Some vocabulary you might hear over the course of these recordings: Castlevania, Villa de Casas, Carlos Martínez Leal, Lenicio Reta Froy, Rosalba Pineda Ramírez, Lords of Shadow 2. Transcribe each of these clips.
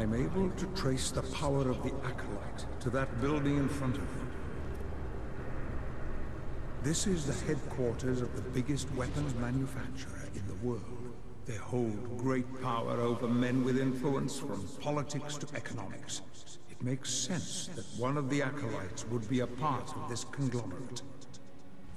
I'm able to trace the power of the Acolyte to that building in front of you. This is the headquarters of the biggest weapons manufacturer in the world. They hold great power over men with influence from politics to economics. It makes sense that one of the Acolytes would be a part of this conglomerate.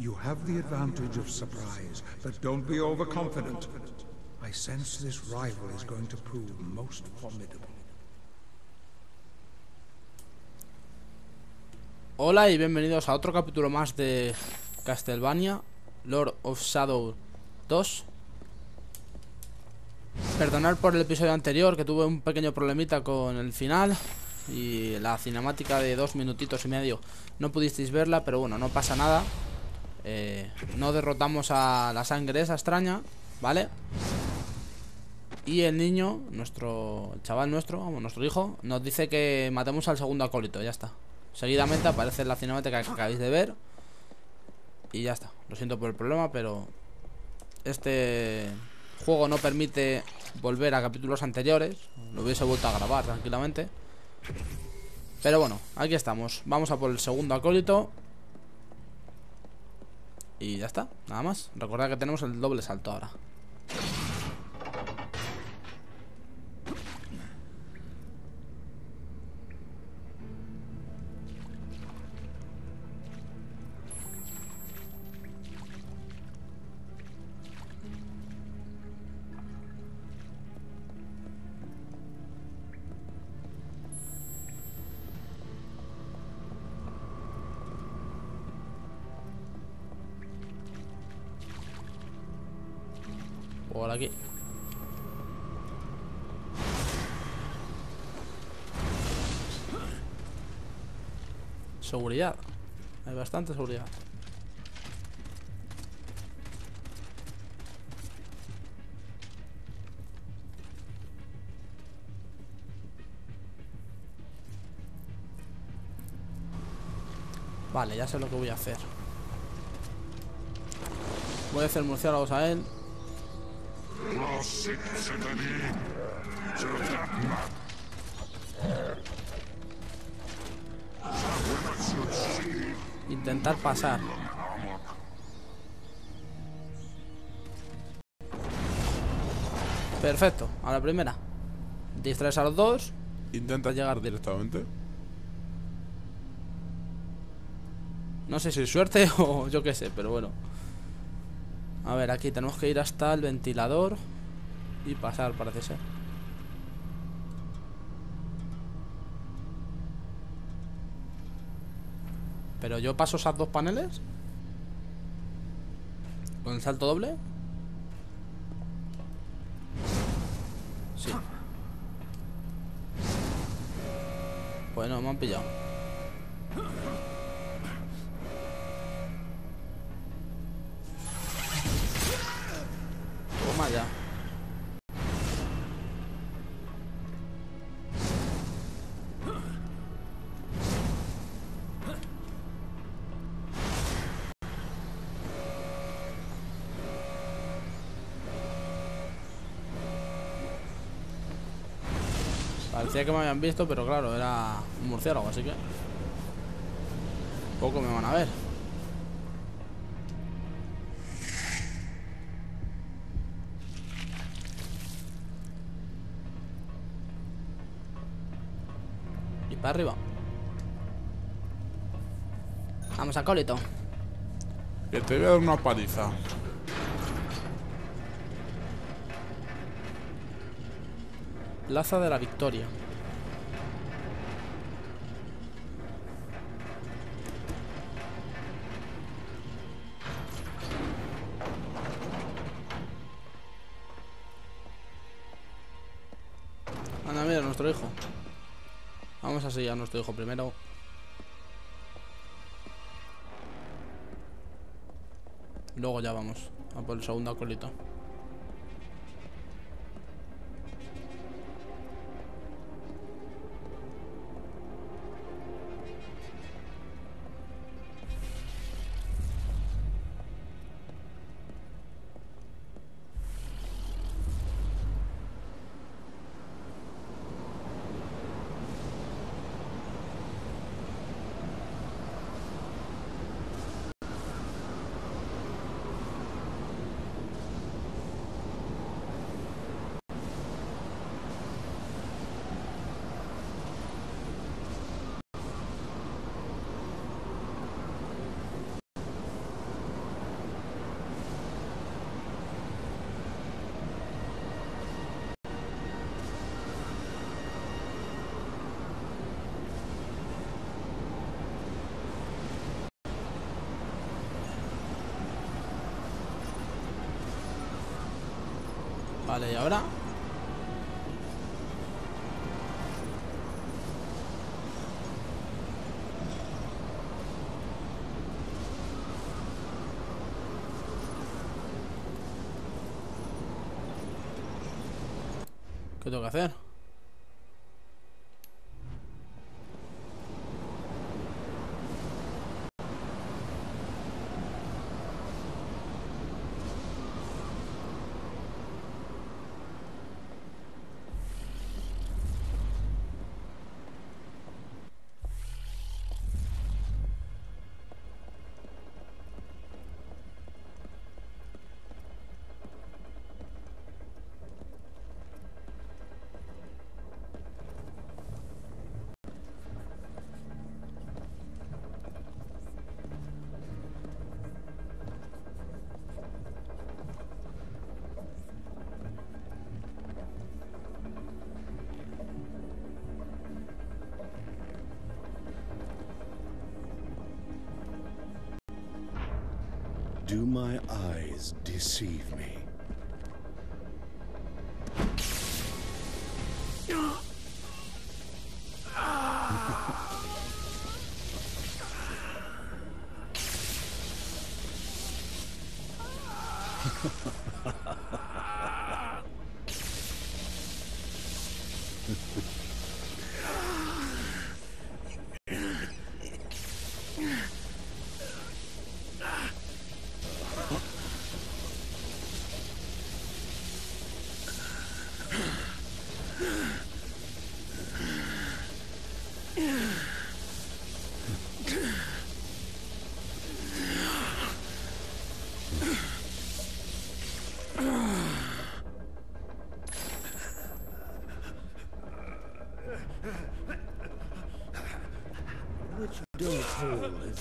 You have the advantage of surprise, but don't be overconfident. I sense this rival is going to prove most formidable. Hola y bienvenidos a otro capítulo más de Castlevania Lords of Shadow 2. Perdonad por el episodio anterior, que tuve un pequeño problemita con el final y la cinemática de 2 minutitos y medio. No pudisteis verla, pero bueno, no pasa nada. No derrotamos a la sangre esa extraña, ¿vale? Y el niño, nuestro hijo, nos dice que matemos al segundo acólito, ya está. Seguidamente aparece la cinemática que acabáis de ver. Y ya está. Lo siento por el problema, pero este juego no permite volver a capítulos anteriores. Lo hubiese vuelto a grabar tranquilamente. Pero bueno, aquí estamos. Vamos a por el segundo acólito. Y ya está, nada más. Recordad que tenemos el doble salto ahora. Por aquí. Seguridad. Hay bastante seguridad. Vale, ya sé lo que voy a hacer. Voy a hacer murciélagos a él. Intentar pasar. Perfecto, a la primera. Distraes a los dos. Intenta llegar directamente. No sé si es suerte o yo qué sé, pero bueno. A ver, aquí tenemos que ir hasta el ventilador y pasar, parece ser. ¿Pero yo paso esas dos paneles? ¿Con el salto doble? Sí. Bueno, me han pillado. Ya. Parecía que me habían visto, pero claro, era un murciélago, así que poco me van a ver. Para arriba. Vamos, acólito. Que te voy a dar una paliza. Plaza de la Victoria. Anda, mira, nuestro hijo. Vamos a seguir a nuestro hijo primero. Luego ya vamos a por el segundo acólito. Vale, ¿y ahora? ¿Qué tengo que hacer? Do my eyes deceive me?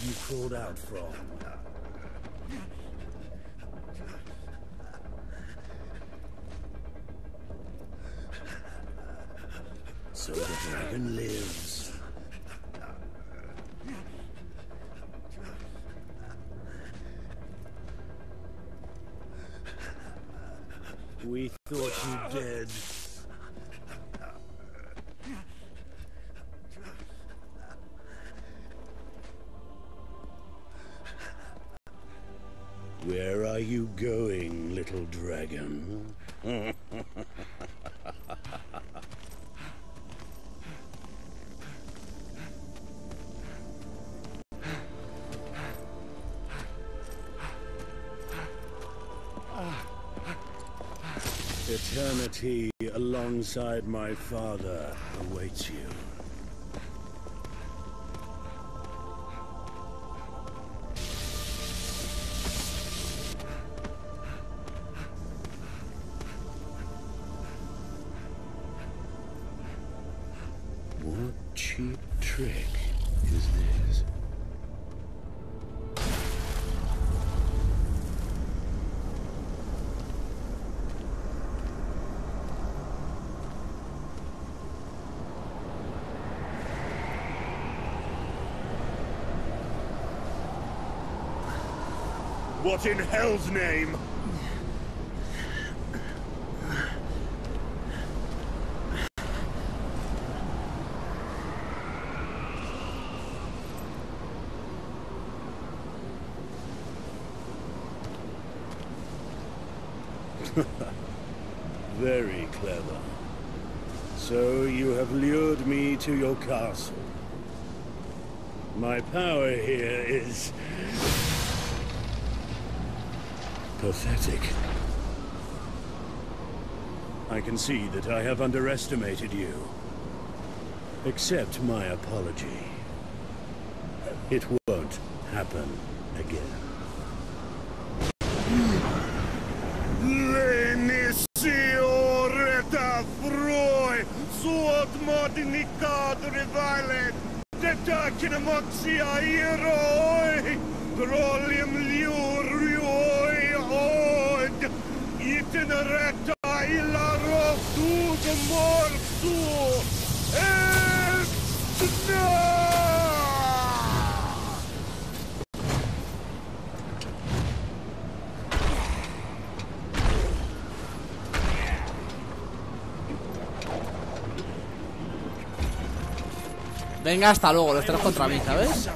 You crawled out from. So the dragon lives. We thought you dead. Where are you going, little dragon? Eternity alongside my father awaits you. What in hell's name? Very clever. So you have lured me to your castle. My power here is... pathetic. I can see that I have underestimated you. Accept my apology. It won't happen again. Lenicio Reta Froy, suot modinicat revilet, detakinamaxia iroi, drolium liur. Itinerata ilarov du mortu Venga, hasta luego, los tres contra mí, ¿sabes?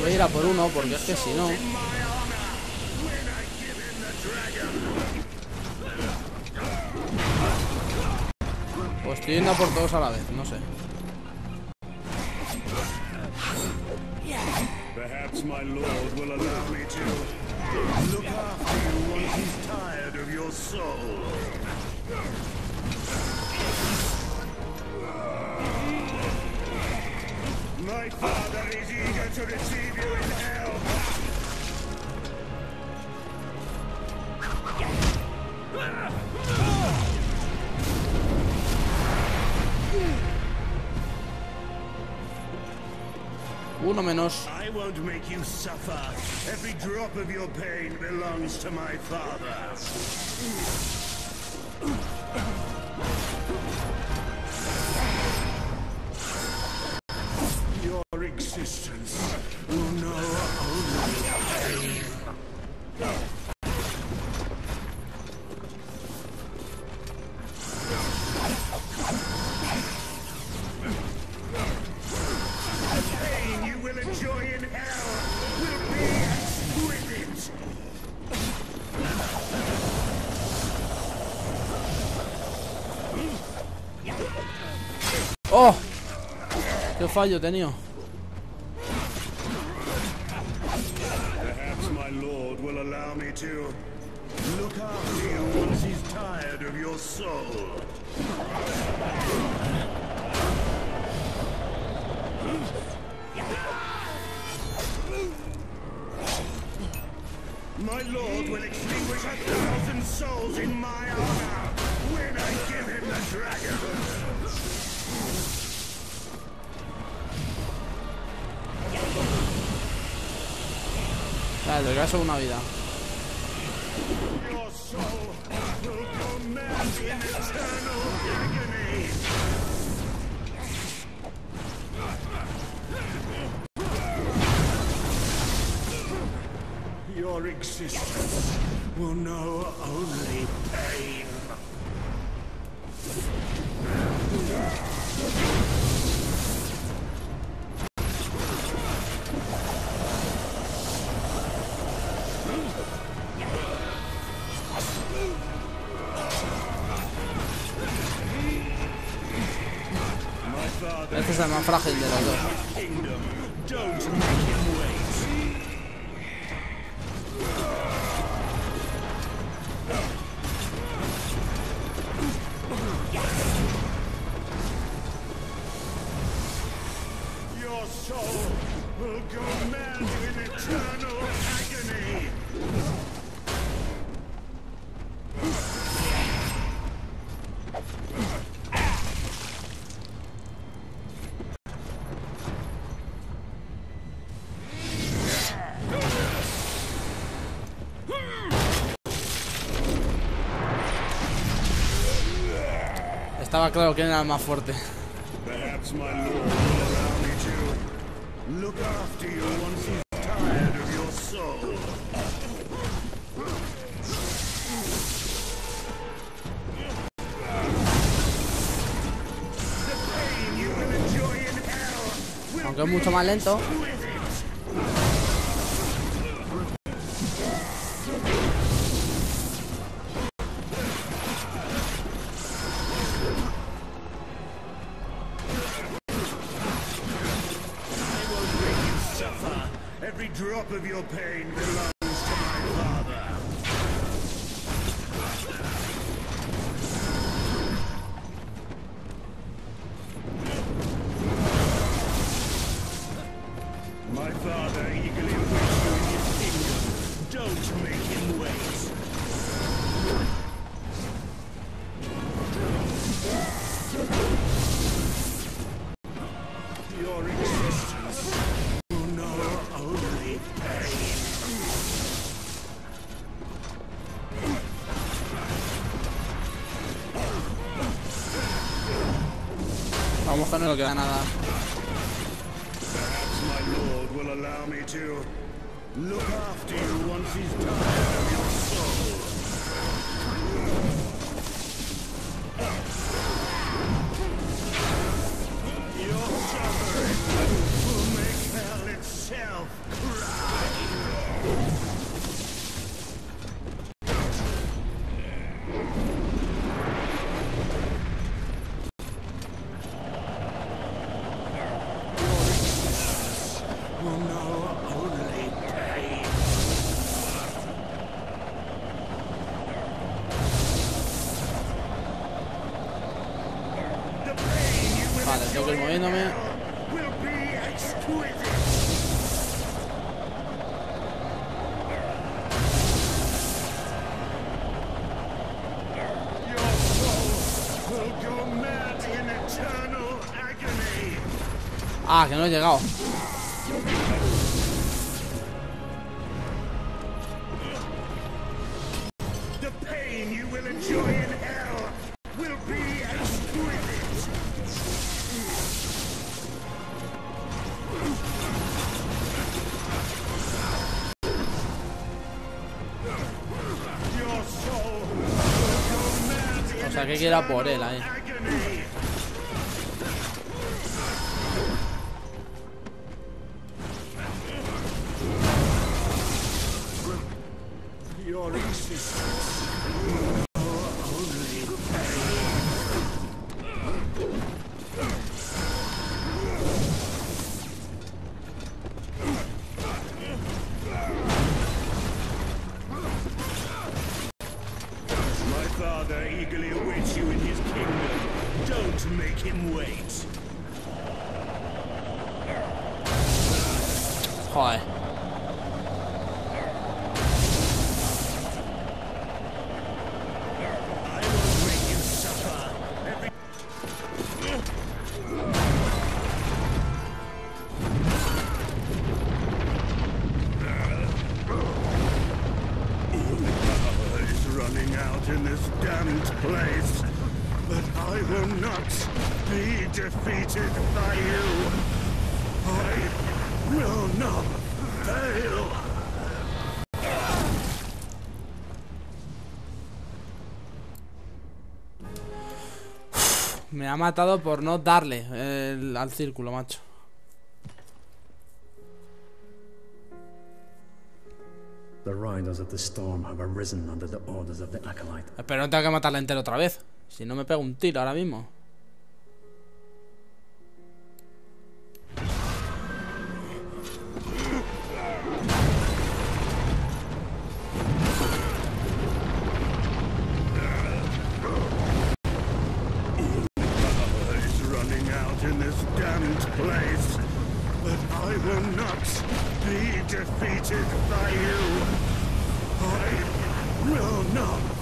Voy a ir a por uno porque es que si no... Pues estoy yendo a por todos a la vez, no sé. My father is eager to receive you in hell. Uno menos. I won't make you suffer. Every drop of your pain belongs to my father. Existence. Oh no, the pain you will enjoy in hell will be exquisite. Oh, qué fallo he tenido. My lord will extinguish 1,000 souls in my honor when I give him the dragon. Dale, le gasto una vida. Your existence will know only pain. Este es el más frágil de los dos. Estaba claro que era el más fuerte. Aunque es mucho más lento. drop of your pain belongs to my father. My father eagerly awaits you in his kingdom. Don't make him wait. Your existence, you know only pain. Vamos con lo que da nada. Perhaps my lord will allow me to look after you once he's tired of your soul. Your suffering will make hell itself cry. Vale, tengo que ir moviéndome. Ah, que no he llegado. O sea, que queda por él ahí. Joder. Me ha matado por no darle al círculo, macho. Pero no tengo que matarla entera otra vez. Si no me pego un tiro ahora mismo. Defeated by you, I will not